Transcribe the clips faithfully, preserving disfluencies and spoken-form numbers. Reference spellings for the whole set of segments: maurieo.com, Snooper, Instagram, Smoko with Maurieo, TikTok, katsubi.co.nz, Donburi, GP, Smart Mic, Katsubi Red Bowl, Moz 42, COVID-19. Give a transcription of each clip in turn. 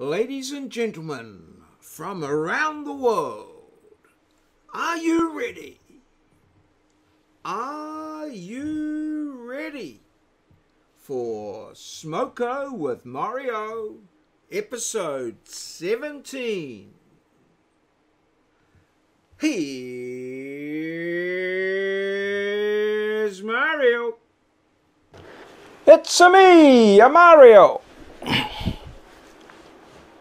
Ladies and gentlemen from around the world, are you ready? Are you ready for Smoko with Maurieo, episode seventeen? Here's Maurieo. It's-a me, a Maurieo.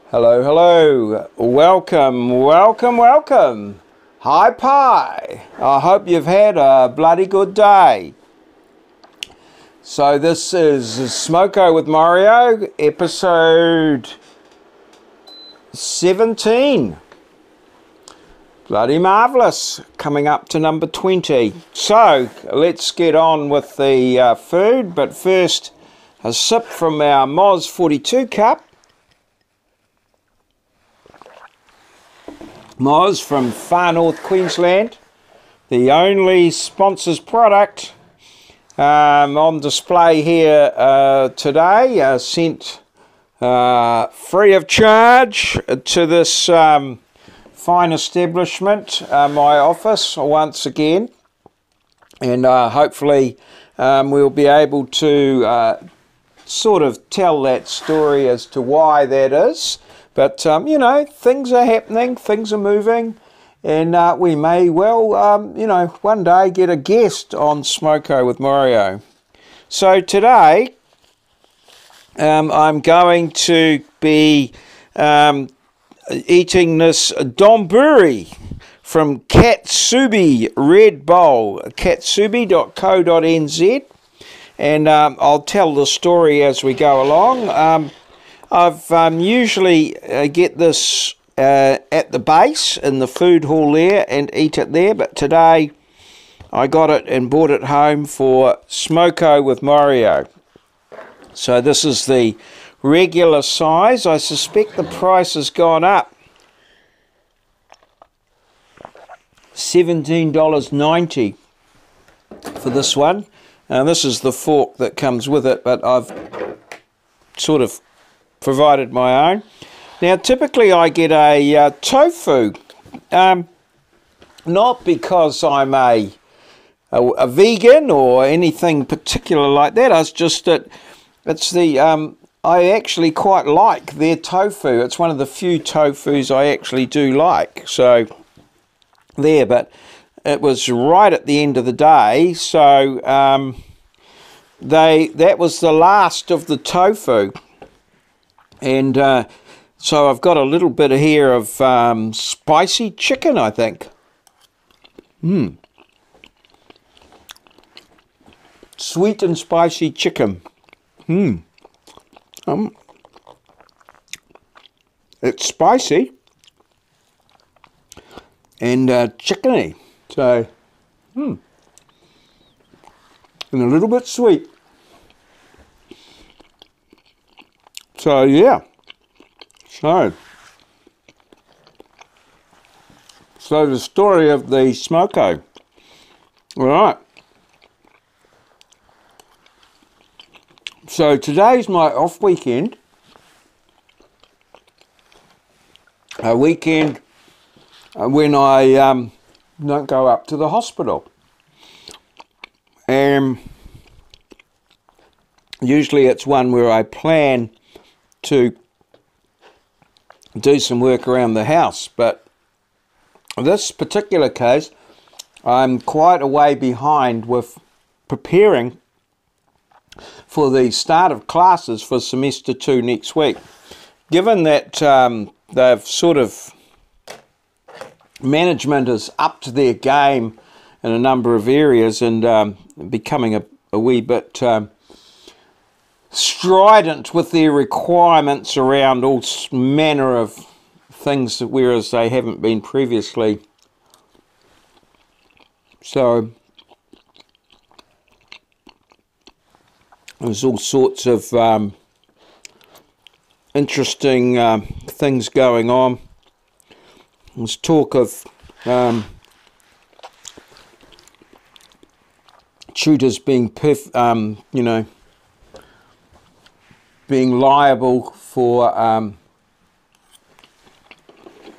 Hello, hello, welcome, welcome, welcome. Hi, Pi. I hope you've had a bloody good day. So this is Smoko with Maurieo, episode seventeen. Bloody marvellous, coming up to number twenty. So let's get on with the uh, food, but first a sip from our Moz forty-two cup. Moz from far north Queensland, the only sponsors product um, on display here uh, today, uh, sent uh, free of charge to this um, fine establishment, uh, my office, once again. And uh, hopefully um, we'll be able to uh, sort of tell that story as to why that is. But, um, you know, things are happening, things are moving, and uh, we may well, um, you know, one day get a guest on Smoko with Maurieo. So today, um, I'm going to be um, eating this Donburi from Katsubi Red Bowl, katsubi dot co dot n z, and um, I'll tell the story as we go along. Um, I've um, usually uh, get this uh, at the base in the food hall there and eat it there, but today I got it and bought it home for Smoko with Maurieo. So this is the regular size. I suspect the price has gone up. seventeen dollars ninety for this one. And this is the fork that comes with it, but I've sort of provided my own. Now typically I get a uh, tofu, um, not because I'm a, a a vegan or anything particular like that. It's just that it's the um, I actually quite like their tofu. It's one of the few tofus I actually do like. So there, but it was right at the end of the day, so um, they that was the last of the tofu. And uh, so I've got a little bit here of um, spicy chicken, I think. Mmm. Sweet and spicy chicken. Mmm. Um, it's spicy and uh, chickeny. So, mmm. And a little bit sweet. So yeah, so, so the story of the Smoko. All right. So today's my off weekend, a weekend when I um, don't go up to the hospital. Um, usually it's one where I plan to do some work around the house, but in this particular case I'm quite a way behind with preparing for the start of classes for semester two next week, given that um, they've sort of management has upped their game in a number of areas and um, becoming a, a wee bit um, strident with their requirements around all manner of things, whereas they haven't been previously. So there's all sorts of um, interesting um, things going on. There's talk of um, tutors being perf um, you know being liable for um,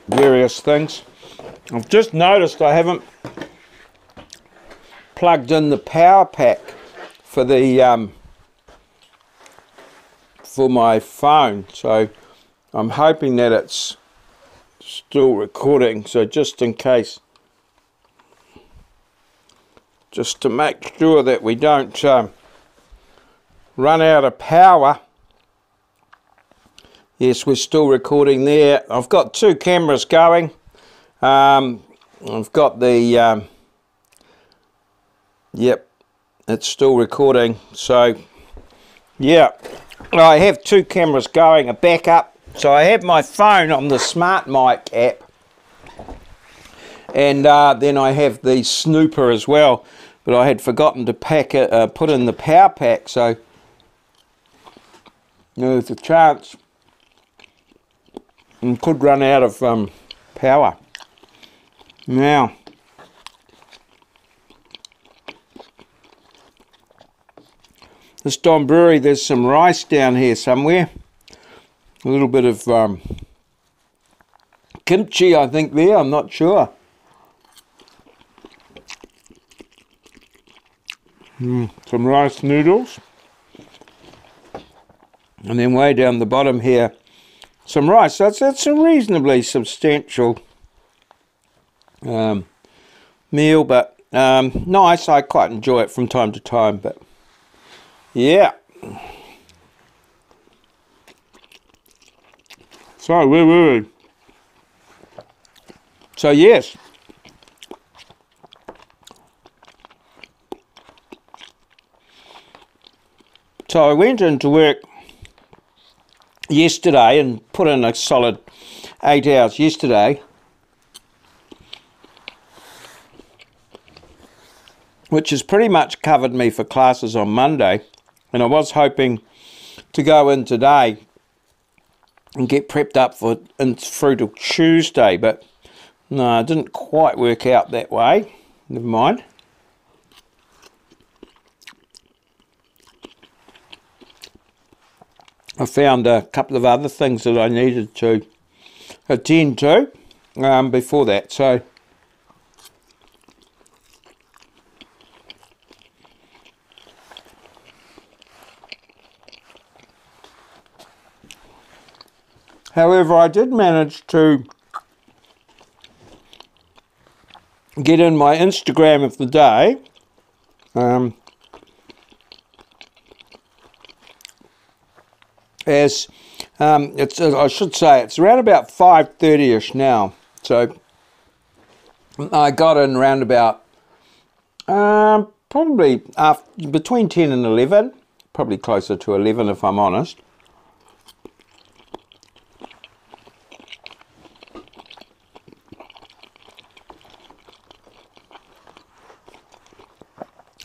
various things. I've just noticed I haven't plugged in the power pack for the um, for my phone, so I'm hoping that it's still recording, so just in case, just to make sure that we don't um, run out of power. Yes, we're still recording there. I've got two cameras going. Um, I've got the, um, yep, it's still recording. So, yeah, I have two cameras going, a backup. So I have my phone on the Smart Mic app. And uh, then I have the Snooper as well. But I had forgotten to pack it, uh, put in the power pack. So, you know, there's a chance and could run out of um, power. Now, this Donburi, there's some rice down here somewhere. A little bit of um, kimchi, I think, there. I'm not sure. Mm, some rice noodles. And then way down the bottom here, some rice. That's, that's a reasonably substantial um, meal, but um, nice. I quite enjoy it from time to time, but yeah. So, where were we? So, yes. So, I went into work yesterday and put in a solid eight hours yesterday, which has pretty much covered me for classes on Monday, and I was hoping to go in today and get prepped up for and through to Tuesday, but no, it didn't quite work out that way. Never mind. I found a couple of other things that I needed to attend to um, before that. So, however, I did manage to get in my Instagram of the day. Um, As um, it's, as I should say, it's around about five thirty-ish now. So I got in around about um, probably after, between ten and eleven, probably closer to eleven if I'm honest.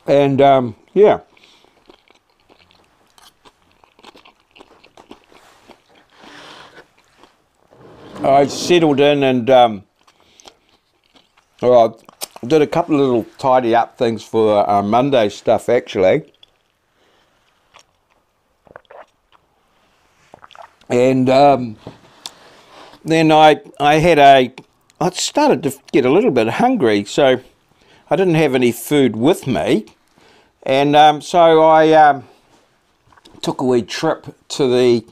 And um, yeah. I settled in and um, well, I did a couple of little tidy up things for uh, Monday stuff actually, and um, then I I had a I started to get a little bit hungry, so I didn't have any food with me, and um, so I um, took a wee trip to the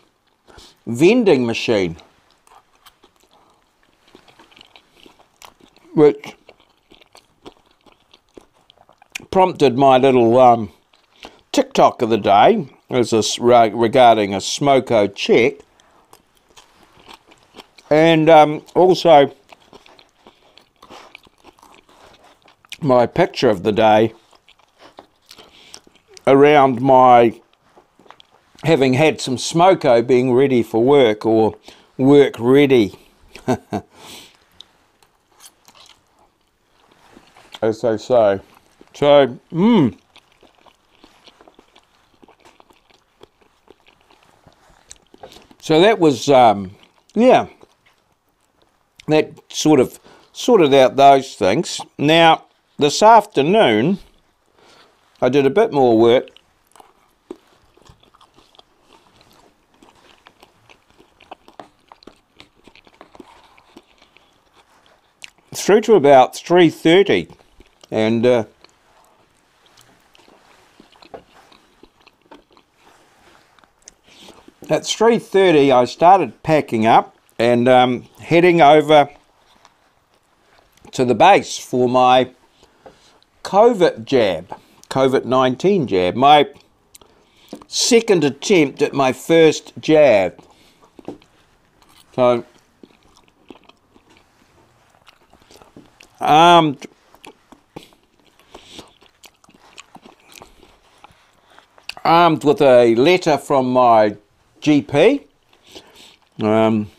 vending machine, which prompted my little um, TikTok of the day as a, regarding a Smoko check, and um, also my picture of the day around my having had some Smoko being ready for work, or work ready. As they say. So, mmm. So that was, um, yeah. That sort of sorted out those things. Now, this afternoon, I did a bit more work. it's through to about three thirty, and uh, at three thirty I started packing up and um, heading over to the base for my COVID jab, COVID nineteen jab, my second attempt at my first jab. So, armed armed with a letter from my G P, um,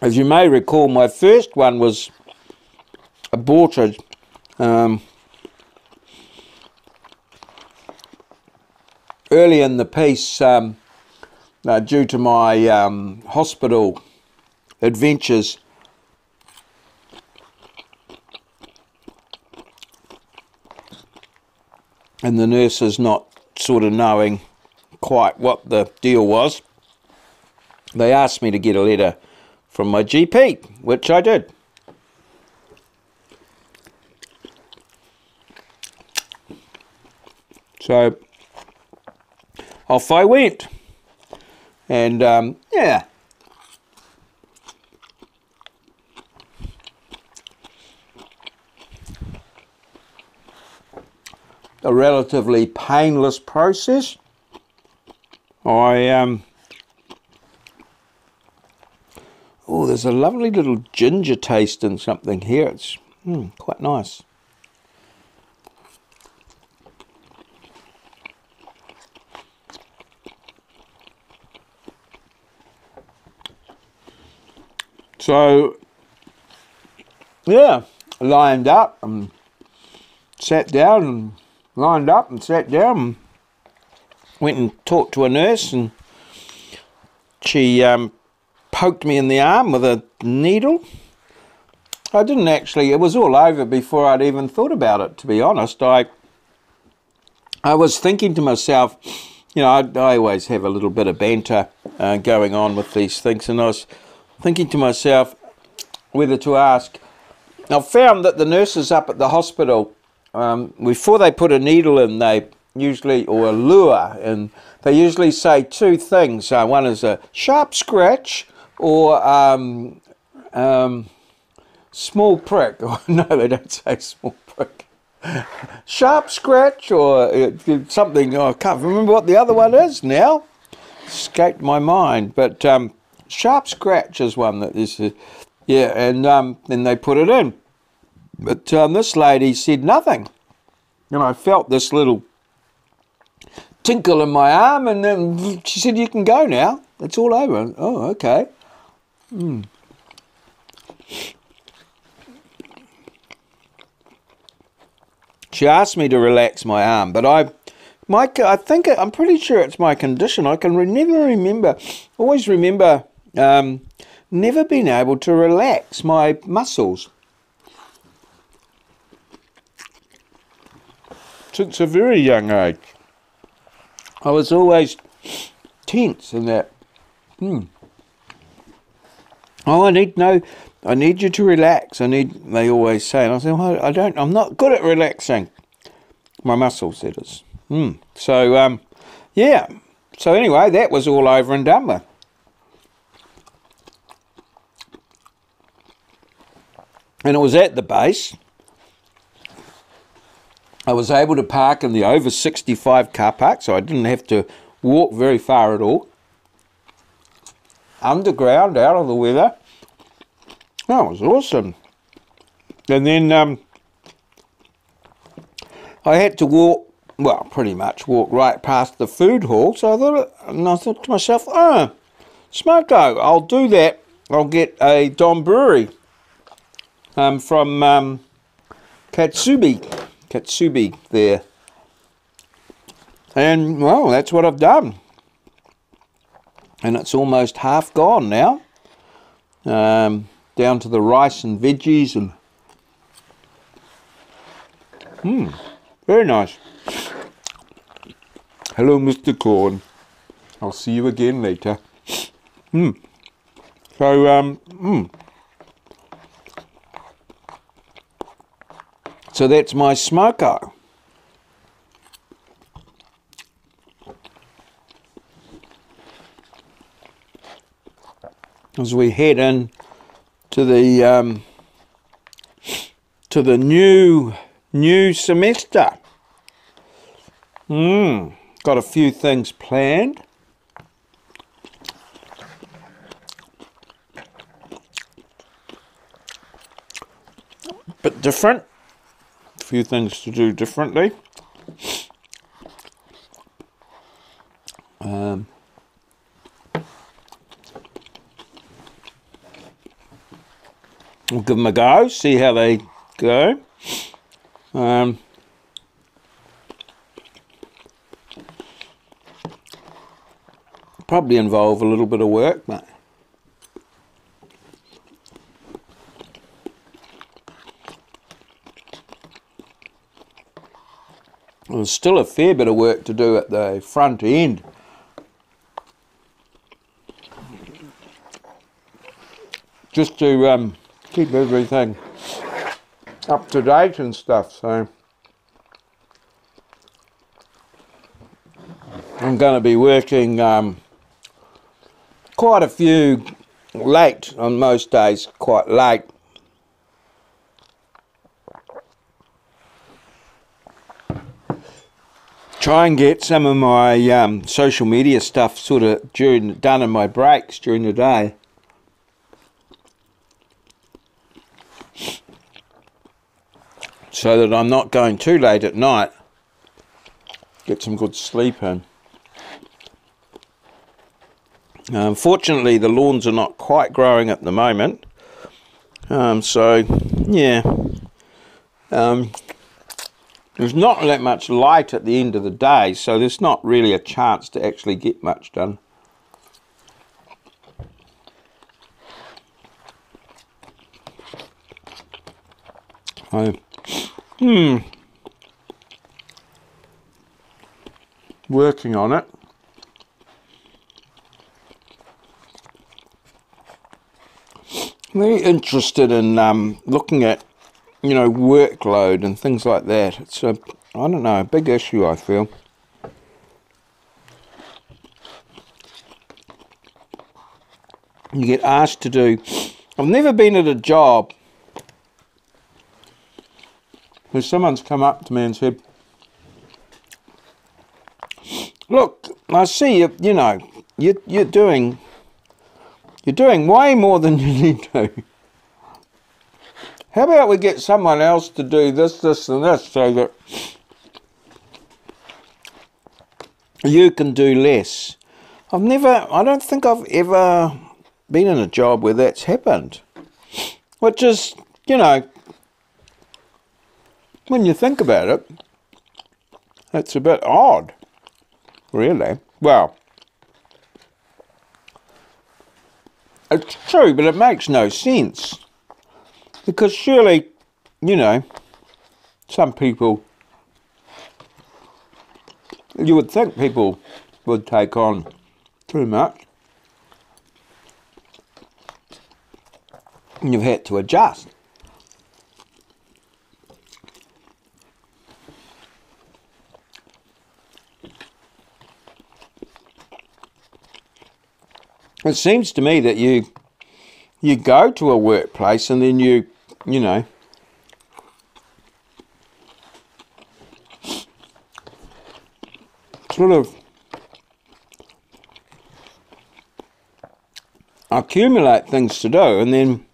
as you may recall, my first one was aborted um, early in the piece, um, uh, due to my um, hospital adventures. And the nurses not sort of knowing quite what the deal was, they asked me to get a letter from my G P, which I did. So off I went, and um, yeah, a relatively painless process. I, um, oh, there's a lovely little ginger taste in something here. It's mm, quite nice. So, yeah, lined up and sat down and lined up and sat down and went and talked to a nurse, and she um, poked me in the arm with a needle. I didn't actually, it was all over before I'd even thought about it, to be honest. I I was thinking to myself, you know, I, I always have a little bit of banter uh, going on with these things, and I was thinking to myself whether to ask. I found that the nurses up at the hospital, Um, before they put a needle in, they usually, or a lure, and they usually say two things. Uh, one is a sharp scratch, or um, um, small prick. No, they don't say small prick. Sharp scratch, or something. Oh, I can't remember what the other one is now. Escaped my mind. But um, sharp scratch is one that is, uh, yeah, and um, then they put it in. But um, this lady said nothing, and I felt this little tinkle in my arm, and then she said, "You can go now. It's all over." And, oh, okay. Mm. She asked me to relax my arm, but I, my, I think it, I'm pretty sure it's my condition. I can re never remember, always remember, um, never being able to relax my muscles. Since a very young age, I was always tense in that. Hmm. Oh, I need no, I need you to relax. I need. They always say, and I said, well, I don't. I'm not good at relaxing. My muscles, it is. Hmm. So, um, yeah. So anyway, that was all over and done with. And it was at the base. I was able to park in the over sixty-five car park, so I didn't have to walk very far at all. Underground, out of the weather. That was awesome. And then um, I had to walk, well, pretty much walk right past the food hall. So I thought, and I thought to myself, oh, Smoko, I'll do that. I'll get a Donburi um, from um, Katsubi. Katsubi there, and well, that's what I've done, and it's almost half gone now, um, down to the rice and veggies, and hmm, very nice. Hello, Mister Corn. I'll see you again later. Mm. So, um, mm. so that's my smoko. As we head in to the um, to the new new semester. Mm. Got a few things planned. Bit different. A few things to do differently. Um, we'll give them a go, see how they go. Um, probably involve a little bit of work, but there's still a fair bit of work to do at the front end. Just to um, keep everything up to date and stuff, so I'm going to be working um, quite a few late, on most days quite late. Try and get some of my um, social media stuff sort of during, done in my breaks during the day. So that I'm not going too late at night. Get some good sleep in. Now, unfortunately, the lawns are not quite growing at the moment. Um, so, yeah. Um, There's not that much light at the end of the day, so there's not really a chance to actually get much done. So, hmm, working on it. Very interested in um, looking at, you know, workload and things like that. It's a, I don't know, a big issue, I feel. You get asked to do, I've never been at a job where someone's come up to me and said, look, I see you, you know, you, you're doing, you're doing way more than you need to. How about we get someone else to do this, this, and this so that you can do less? I've never, I don't think I've ever been in a job where that's happened. Which is, you know, when you think about it, it's a bit odd, really. Well, it's true, but it makes no sense. Because surely, you know, some people, you would think people would take on too much. And you've had to adjust. It seems to me that you, you go to a workplace and then you, you know, sort of accumulate things to do, and then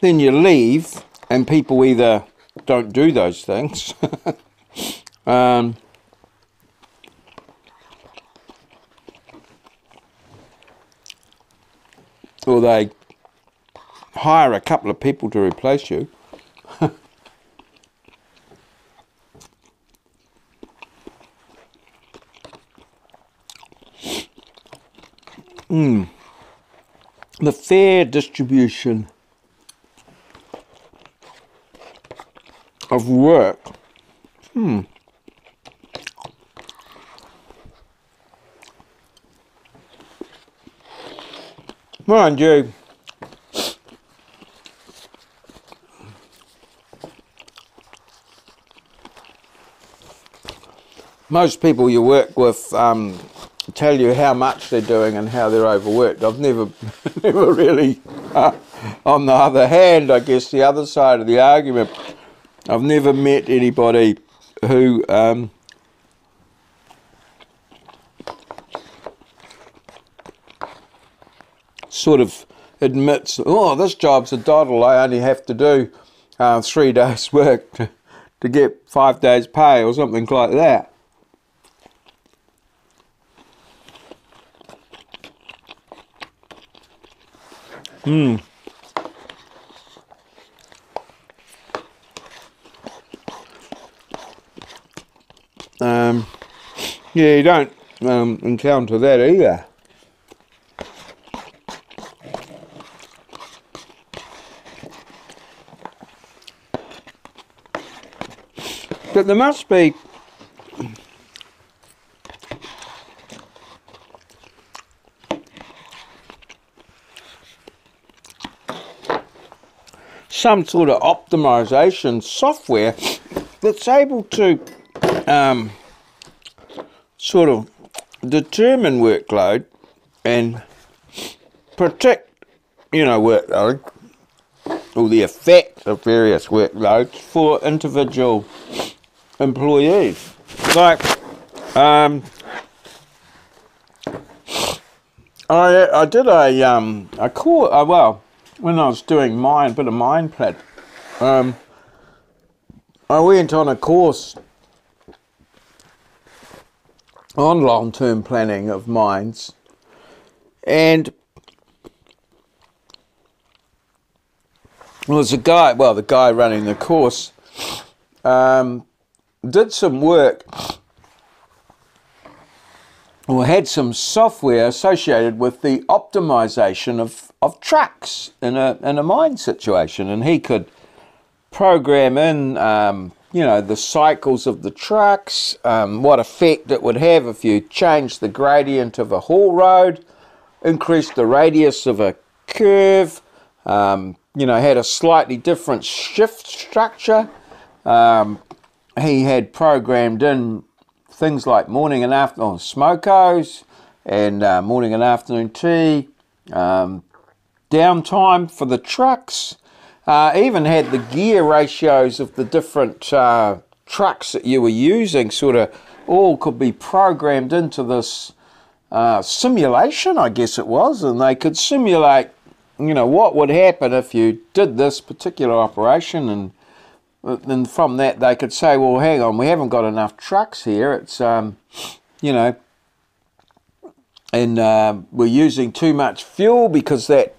then you leave and people either don't do those things um, or they hire a couple of people to replace you. mm. The fair distribution of work. Hmm. Mind you, most people you work with um, tell you how much they're doing and how they're overworked. I've never, never really, uh, on the other hand, I guess the other side of the argument, I've never met anybody who um, sort of admits, oh, this job's a doddle, I only have to do uh, three days' work to, to get five days' pay or something like that. Hmm. Um, yeah, you don't um, encounter that either. But there must be some sort of optimization software that's able to um, sort of determine workload and predict, you know, workload or the effects of various workloads for individual employees. Like, um, I I did a um a call. Uh, well, when I was doing mine, a bit of mine plat, um, I went on a course on long-term planning of mines, and there was a guy. Well, the guy running the course um, did some work, or had some software associated with the optimization of of trucks in a in a mine situation, and he could program in, um, you know, the cycles of the trucks, um, what effect it would have if you change the gradient of a haul road, increase the radius of a curve, um, you know, had a slightly different shift structure. Um, he had programmed in things like morning and afternoon smokos and uh, morning and afternoon tea, um, downtime for the trucks, uh, even had the gear ratios of the different uh, trucks that you were using, sort of all could be programmed into this uh, simulation, I guess it was, and they could simulate, you know, what would happen if you did this particular operation. And then from that they could say, well, hang on, we haven't got enough trucks here. It's, um, you know, and uh, we're using too much fuel because that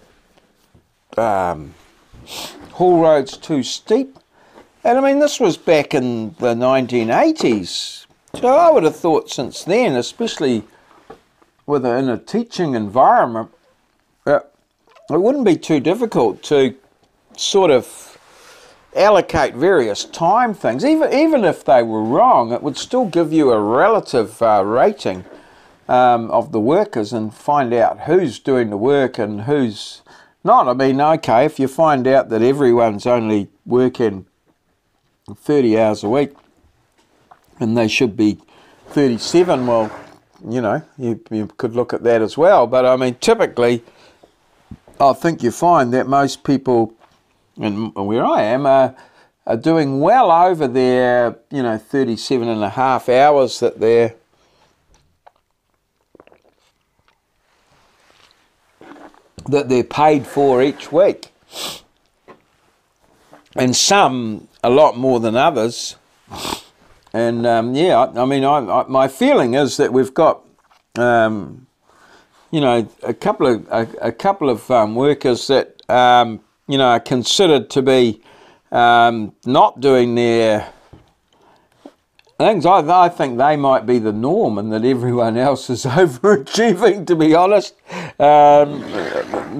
um, haul road's too steep. And I mean, this was back in the nineteen eighties. So I would have thought since then, especially with a, in a teaching environment, uh, it wouldn't be too difficult to sort of allocate various time things. Even even if they were wrong, it would still give you a relative uh, rating um, of the workers and find out who's doing the work and who's not. I mean, okay, if you find out that everyone's only working thirty hours a week and they should be thirty-seven, well, you know, you, you could look at that as well. But I mean, typically, I think you find that most people, and where I am, uh, are doing well over their, you know, thirty-seven and a half hours that they're that they're paid for each week, and some a lot more than others. And um, yeah, I, I mean, I, I, my feeling is that we've got, um, you know, a couple of a, a couple of um, workers that, Um, you know, are considered to be um, not doing their things. I, I think they might be the norm and that everyone else is overachieving, to be honest. Um,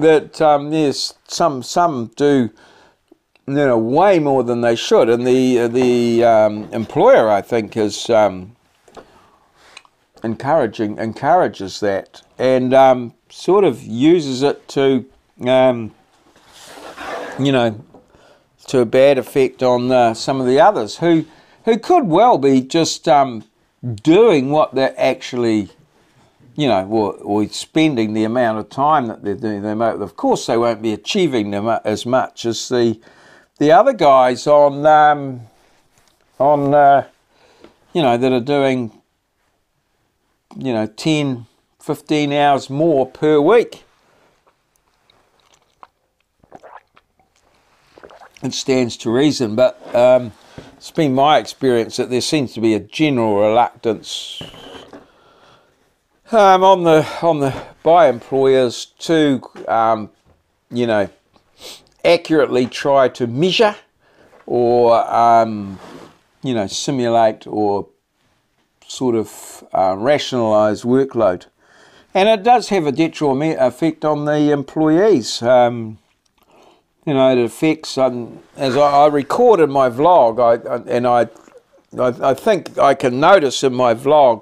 that um, yes, some some do, you know, way more than they should, and the the um, employer, I think, is um, encouraging encourages that. And um, sort of uses it to, um, you know, to a bad effect on uh, some of the others who who could well be just um, doing what they're actually, you know, or, or spending the amount of time that they're doing their motor. Of course, they won't be achieving them as much as the the other guys on um, on uh, you know, that are doing, you know, ten, fifteen hours more per week. It stands to reason, but um, it's been my experience that there seems to be a general reluctance um, on the on the by employers to um, you know, accurately try to measure or um, you know, simulate or sort of uh, rationalise workload, and it does have a detrimental effect on the employees. Um, You know, it affects, um, as I, I recorded my vlog, I, I, and I, I I think I can notice in my vlog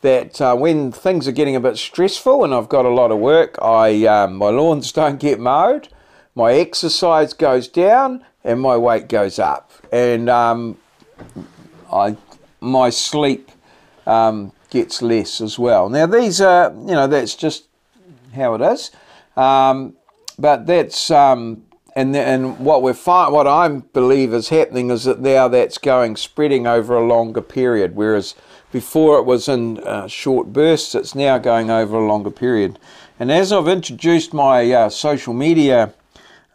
that uh, when things are getting a bit stressful and I've got a lot of work, I um, my lawns don't get mowed, my exercise goes down, and my weight goes up. And um, I my sleep um, gets less as well. Now, these are, you know, that's just how it is. Um, but that's... Um, And, the, and what we're fi- what I believe is happening is that now that's going, spreading over a longer period, whereas before it was in uh, short bursts, it's now going over a longer period. And as I've introduced my uh, social media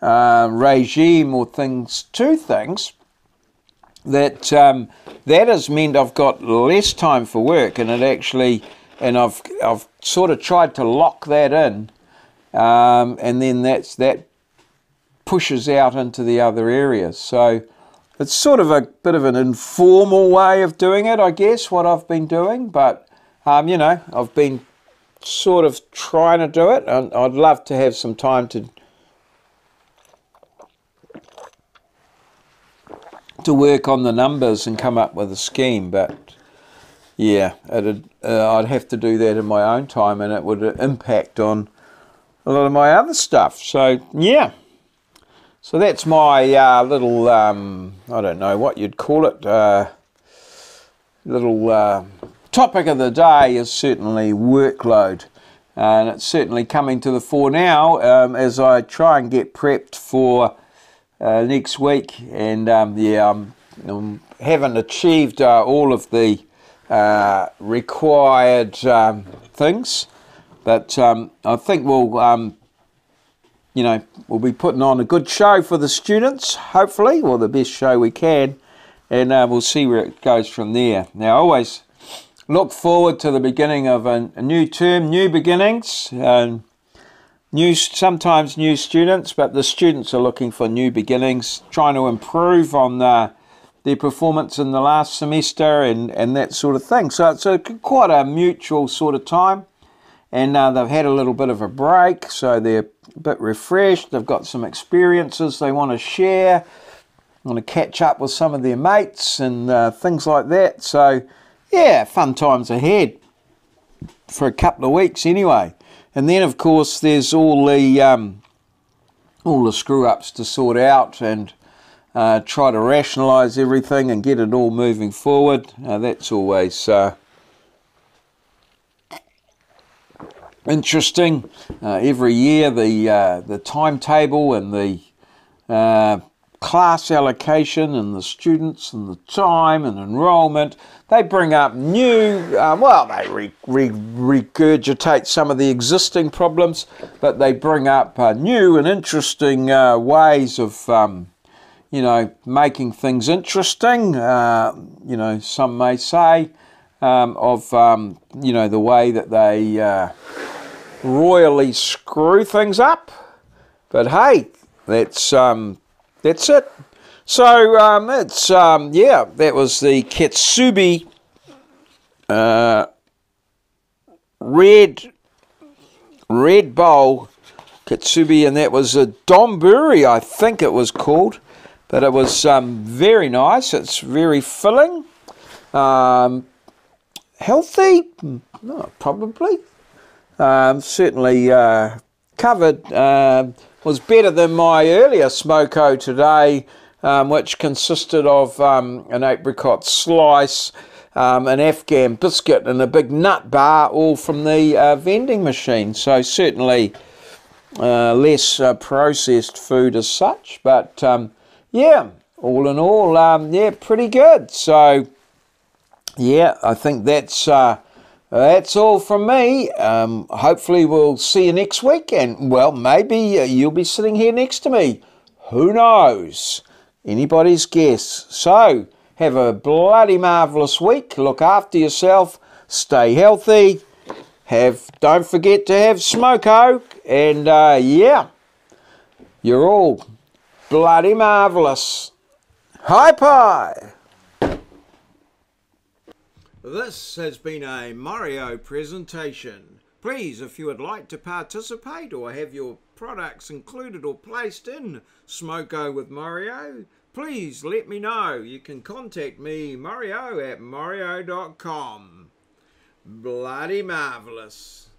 uh, regime or things to things, that um, that has meant I've got less time for work, and it actually, and I've I've sort of tried to lock that in, um, and then that's that. pushes out into the other areas. So it's sort of a bit of an informal way of doing it, I guess, what I've been doing. But, um, you know, I've been sort of trying to do it, and I'd love to have some time to to work on the numbers and come up with a scheme. But, yeah, it'd, uh, I'd have to do that in my own time, and it would impact on a lot of my other stuff. So, yeah. So that's my uh, little, um, I don't know what you'd call it, uh, little uh, topic of the day is certainly workload. And it's certainly coming to the fore now um, as I try and get prepped for uh, next week. And um, yeah, I'm, I haven't achieved uh, all of the uh, required um, things, but um, I think we'll... Um, you know, we'll be putting on a good show for the students, hopefully, or the best show we can, and uh, we'll see where it goes from there. Now, always look forward to the beginning of a, a new term, new beginnings, and new, sometimes new students, but the students are looking for new beginnings, trying to improve on the, their performance in the last semester and, and that sort of thing. So it's a, quite a mutual sort of time. And uh, they've had a little bit of a break, so they're a bit refreshed. They've got some experiences they want to share, want to catch up with some of their mates and uh, things like that. So, yeah, fun times ahead for a couple of weeks anyway. And then, of course, there's all the um, all the screw-ups to sort out and uh, try to rationalise everything and get it all moving forward. Uh, that's always... Uh, Interesting. Uh, every year, the uh, the timetable and the uh, class allocation and the students and the time and enrolment, they bring up new, um, well, they re re regurgitate some of the existing problems, but they bring up uh, new and interesting uh, ways of, um, you know, making things interesting, uh, you know, some may say, um, of, um, you know, the way that they... Uh, royally screw things up, but hey, that's um that's it. So um it's um yeah, that was the Katsubi uh red red bowl Katsubi, and that was a Donburi, I think it was called, but it was um very nice. It's very filling, um healthy, no, probably. um, certainly uh, covered, uh, was better than my earlier smoko today, um, which consisted of um, an apricot slice, um, an Afghan biscuit and a big nut bar, all from the uh, vending machine. So certainly uh, less uh, processed food as such, but um, yeah, all in all, um, yeah, pretty good. So yeah, I think that's uh, that's all from me. Um, hopefully we'll see you next week, and well, maybe you'll be sitting here next to me. Who knows? Anybody's guess. So have a bloody marvellous week. Look after yourself. Stay healthy. Have don't forget to have smoko, and uh, yeah, you're all bloody marvellous. High pie. This has been a Maurieo presentation. Please, if you would like to participate or have your products included or placed in Smoko with Maurieo, please let me know. You can contact me, Maurieo at maurieo dot com. Bloody marvellous.